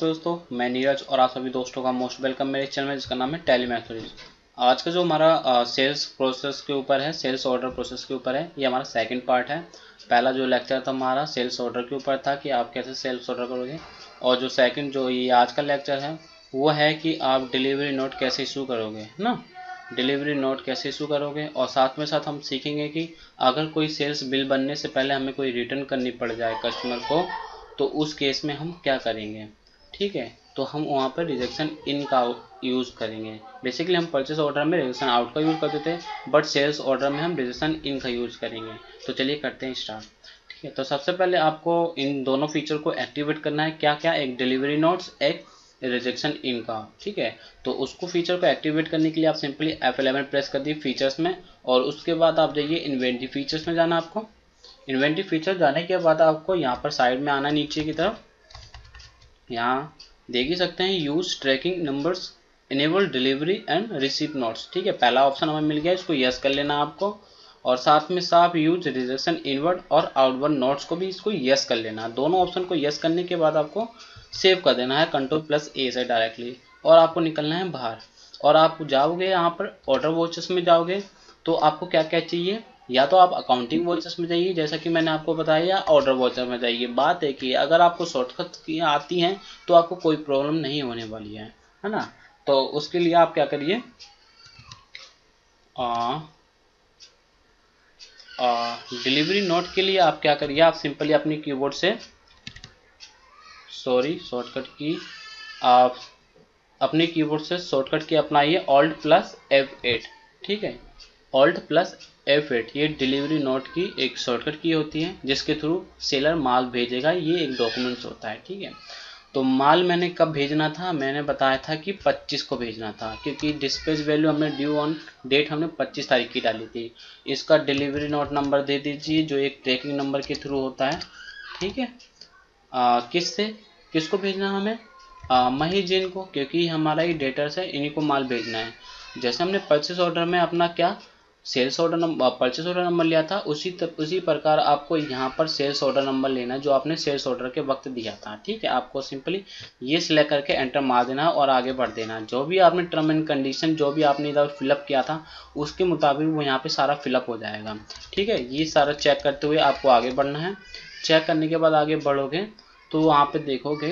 नमस्ते दोस्तों, मैं नीरज और आप सभी दोस्तों का मोस्ट वेलकम मेरे चैनल में जिसका नाम है टैली मेथोडोलॉजी। आज का जो हमारा सेल्स प्रोसेस के ऊपर है, सेल्स ऑर्डर प्रोसेस के ऊपर है, ये हमारा सेकंड पार्ट है। पहला जो लेक्चर था हमारा सेल्स ऑर्डर के ऊपर था कि आप कैसे सेल्स ऑर्डर करोगे, और जो सेकेंड जो ये आज का लेक्चर है वो है कि आप डिलीवरी नोट कैसे इशू करोगे, है ना। डिलीवरी नोट कैसे इशू करोगे, और साथ में साथ हम सीखेंगे कि अगर कोई सेल्स बिल बनने से पहले हमें कोई रिटर्न करनी पड़ जाए कस्टमर को, तो उस केस में हम क्या करेंगे। ठीक है, तो हम वहाँ पर रिजेक्शन इन का यूज़ करेंगे। बेसिकली हम परचेस ऑर्डर में रिजेक्शन आउट का यूज़ करते थे, बट सेल्स ऑर्डर में हम रिजेक्शन इन का यूज़ करेंगे। तो चलिए करते हैं स्टार्ट। ठीक है, तो सबसे पहले आपको इन दोनों फीचर को एक्टिवेट करना है। क्या क्या? एक डिलीवरी नोट्स, एक रिजेक्शन इन का। ठीक है, तो उसको फीचर को एक्टिवेट करने के लिए आप सिंपली F11 प्रेस कर दिए फीचर्स में, और उसके बाद आप जाइए इन्वेंट्री फीचर्स में। जाना आपको इन्वेंट्री फीचर, जाने के बाद आपको यहाँ पर साइड में आना, नीचे की तरफ। यहाँ देख ही सकते हैं use tracking numbers, enable delivery and receipt notes. ठीक है, पहला ऑप्शन हमें मिल गया, इसको यस कर लेना आपको, और साथ में साफ यूज रिजेक्शन इनवर्ड और आउटवर्ड नोट्स को भी इसको यस कर लेना। दोनों ऑप्शन को यस करने के बाद आपको सेव कर देना है Ctrl+A से डायरेक्टली, और आपको निकलना है बाहर। और आप जाओगे यहाँ पर ऑर्डर वॉचेस में, जाओगे तो आपको क्या क्या चाहिए, या तो आप अकाउंटिंग वॉचेस में जाइए जैसा कि मैंने आपको बताया, या ऑर्डर वॉचर में जाइए। बात है कि अगर आपको शॉर्टकट की आती हैं तो आपको कोई प्रॉब्लम नहीं होने वाली है ना। तो उसके लिए आप क्या करिए, डिलीवरी नोट के लिए आप क्या करिए, आप सिंपली अपने कीबोर्ड से शॉर्टकट की अपनाइए Alt+F8। ठीक है, Alt+F8 ये डिलीवरी नोट की एक शॉर्टकट की होती है, जिसके थ्रू सेलर माल भेजेगा। ये एक डॉक्यूमेंट्स होता है। ठीक है, तो माल मैंने कब भेजना था, मैंने बताया था कि 25 को भेजना था, क्योंकि डिस्पैच वैल्यू हमने ड्यू ऑन डेट हमने 25 तारीख की डाली थी। इसका डिलीवरी नोट नंबर दे दीजिए, जो एक ट्रैकिंग नंबर के थ्रू होता है। ठीक है, किसको भेजना हमें, महेश जैन को, क्योंकि हमारा ये डेटर्स है, इन्हीं को माल भेजना है। जैसे हमने परचेस ऑर्डर में अपना क्या sales order number, purchase order number लिया था, उसी प्रकार आपको यहाँ पर सेल्स ऑर्डर नंबर लेना है जो आपने सेल्स ऑर्डर के वक्त दिया था। ठीक है, आपको सिंपली ये सिलेक्ट करके एंटर मार देना है और आगे बढ़ देना। जो भी आपने टर्म एंड कंडीशन, जो भी आपने इधर फिलअप किया था, उसके मुताबिक वो यहाँ पे सारा फिलअप हो जाएगा। ठीक है, ये सारा चेक करते हुए आपको आगे बढ़ना है। चेक करने के बाद आगे बढ़ोगे तो वहाँ पे देखोगे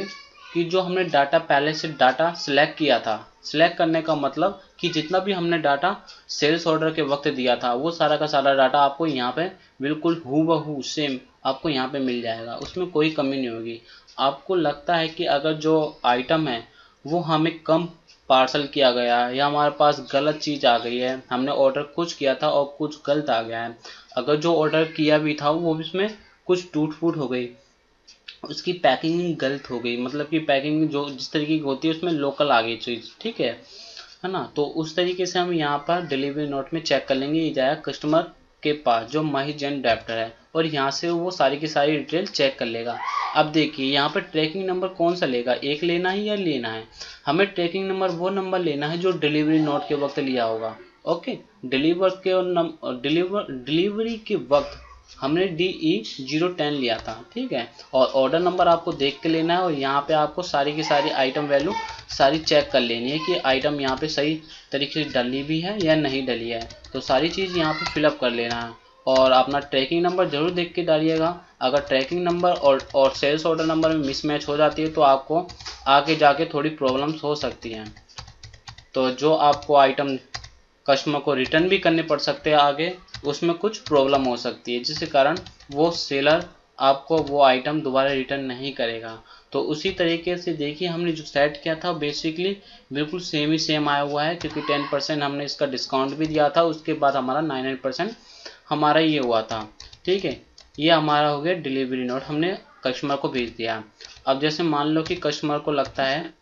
कि जो हमने डाटा पहले से डाटा सिलेक्ट किया था, सिलेक्ट करने का मतलब कि जितना भी हमने डाटा सेल्स ऑर्डर के वक्त दिया था वो सारा का सारा डाटा आपको यहाँ पे बिल्कुल हूबहू सेम आपको यहाँ पे मिल जाएगा, उसमें कोई कमी नहीं होगी। आपको लगता है कि अगर जो आइटम है वो हमें कम पार्सल किया गया है, या हमारे पास गलत चीज़ आ गई है, हमने ऑर्डर कुछ किया था और कुछ गलत आ गया है, अगर जो ऑर्डर किया भी था वो इसमें कुछ टूट फूट हो गई, उसकी पैकिंग गलत हो गई, मतलब कि पैकिंग जो जिस तरीके की होती है उसमें लोकल आ गई चीज़। ठीक है ना, तो उस तरीके से हम यहाँ पर डिलीवरी नोट में चेक कर लेंगे। ये जाएगा कस्टमर के पास जो महेश जैन डेप्टर है, और यहाँ से वो सारी की सारी डिटेल चेक कर लेगा। अब देखिए यहाँ पर ट्रैकिंग नंबर कौन सा लेगा, एक लेना है या लेना है, हमें ट्रैकिंग नंबर वो नंबर लेना है जो डिलीवरी नोट के वक्त लिया होगा। ओके, डिलीवरी के वक्त हमने DE010 लिया था। ठीक है, और ऑर्डर नंबर आपको देख के लेना है, और यहाँ पे आपको सारी की सारी आइटम वैल्यू सारी चेक कर लेनी है कि आइटम यहाँ पे सही तरीके से डली भी है या नहीं डली है। तो सारी चीज़ यहाँ पे फिलअप कर लेना है, और अपना ट्रैकिंग नंबर ज़रूर देख के डालिएगा। अगर ट्रैकिंग नंबर और सेल्स ऑर्डर नंबर में मिसमैच हो जाती है तो आपको आगे जाके थोड़ी प्रॉब्लम्स हो सकती हैं, तो जो आपको आइटम कस्टमर को रिटर्न भी करने पड़ सकते हैं आगे, उसमें कुछ प्रॉब्लम हो सकती है, जिसके कारण वो सेलर आपको वो आइटम दोबारा रिटर्न नहीं करेगा। तो उसी तरीके से देखिए हमने जो सेट किया था बेसिकली बिल्कुल सेम ही सेम आया हुआ है, क्योंकि 10% हमने इसका डिस्काउंट भी दिया था, उसके बाद हमारा 9% हमारा ये हुआ था। ठीक है, ये हमारा हो गया डिलीवरी नोट, हमने कस्टमर को भेज दिया। अब जैसे मान लो कि कस्टमर को लगता है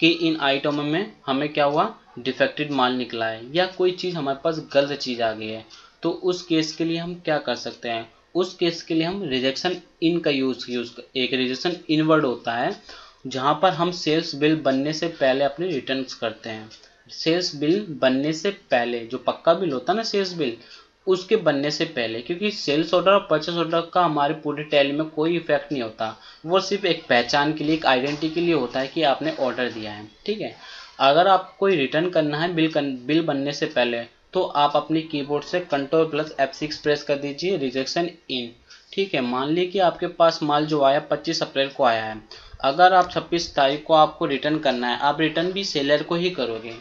कि इन आइटमों में हमें क्या हुआ, डिफेक्टेड माल निकला है, या कोई चीज़ हमारे पास गलत चीज़ आ गई है, तो उस केस के लिए हम क्या कर सकते हैं, उस केस के लिए हम रिजेक्शन इन का यूज़ एक रिजेक्शन इनवर्ड होता है, जहां पर हम सेल्स बिल बनने से पहले अपने रिटर्न्स करते हैं। सेल्स बिल बनने से पहले जो पक्का बिल होता है ना, सेल्स बिल, उसके बनने से पहले, क्योंकि सेल्स ऑर्डर और परचेस ऑर्डर का हमारे पूरे टैली में कोई इफेक्ट नहीं होता, वो सिर्फ एक पहचान के लिए, एक आइडेंटिटी के लिए होता है कि आपने ऑर्डर दिया है। ठीक है, अगर आपको कोई रिटर्न करना है बिल बनने से पहले, तो आप अपने कीबोर्ड से Ctrl+F6 प्रेस कर दीजिए, रिजेक्शन इन। ठीक है, मान लीजिए कि आपके पास माल जो आया 25 अप्रैल को आया है, अगर आप 26 तारीख को आपको रिटर्न करना है, आप रिटर्न भी सेलर को ही करोगे।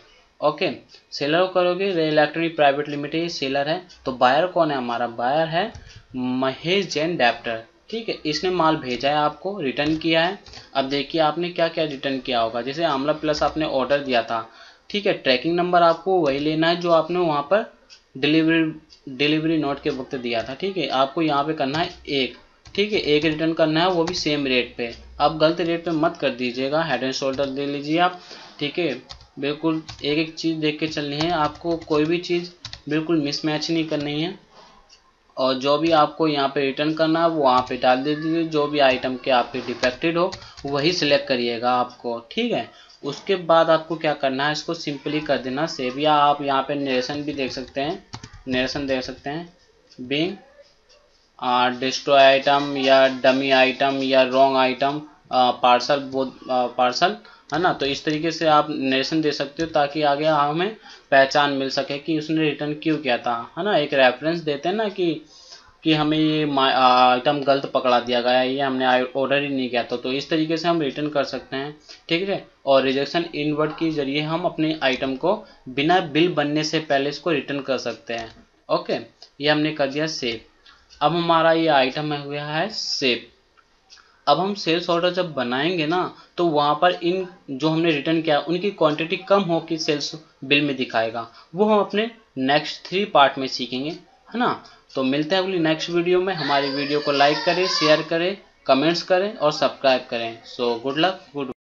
ओके, सेलर को करोगे, rail electronic private limited seller है, तो बायर कौन है? हमारा बायर है महेश जैन डेप्टर। ठीक है, इसने माल भेजा है आपको, रिटर्न किया है। अब देखिए आपने क्या क्या रिटर्न किया होगा, जैसे आमला प्लस आपने ऑर्डर दिया था। ठीक है, ट्रैकिंग नंबर आपको वही लेना है जो आपने वहाँ पर डिलीवरी नोट के वक्त दिया था। ठीक है, आपको यहाँ पे करना है एक। ठीक है, एक रिटर्न करना है, वो भी सेम रेट पे। आप गलत रेट पे मत कर दीजिएगा, हेड एंड शोल्डर ले लीजिए आप। ठीक है, बिल्कुल एक एक चीज़ देख के चलनी है आपको, कोई भी चीज़ बिल्कुल मिसमैच नहीं करनी है। और जो भी आपको यहाँ पे रिटर्न करना है वो वहाँ पे डाल दीजिए, जो भी आइटम के आपके डिफेक्टेड हो वही सिलेक्ट करिएगा आपको। ठीक है, उसके बाद आपको क्या करना है, इसको सिंपली कर देना सेव। या आप यहाँ पे नरेशन भी देख सकते हैं, नरेशन देख सकते हैं, बिंग डिस्ट्रॉय आइटम या डमी आइटम या रॉन्ग आइटम पार्सल, पार्सल है ना। तो इस तरीके से आप नरेशन दे सकते हो ताकि आगे हमें पहचान मिल सके कि उसने रिटर्न क्यों किया था, है ना। एक रेफरेंस देते हैं ना कि हमें ये आइटम गलत पकड़ा दिया गया है, ये हमने ऑर्डर ही नहीं किया था। तो इस तरीके से हम रिटर्न कर सकते हैं। ठीक है, और रिजेक्शन इनवर्ड के जरिए हम अपने आइटम को बिना बिल बनने से पहले इसको रिटर्न कर सकते हैं। ओके, ये हमने कर दिया सेव। अब हमारा ये आइटम हुआ है सेव। अब हम सेल्स ऑर्डर जब बनाएंगे ना, तो वहाँ पर इन जो हमने रिटर्न किया उनकी क्वांटिटी कम हो कि सेल्स बिल में दिखाएगा, वो हम अपने नेक्स्ट 3 पार्ट में सीखेंगे, है ना। तो मिलते हैं अगली नेक्स्ट वीडियो में। हमारी वीडियो को लाइक करें, शेयर करें, कमेंट्स करें और सब्सक्राइब करें। So good luck, good.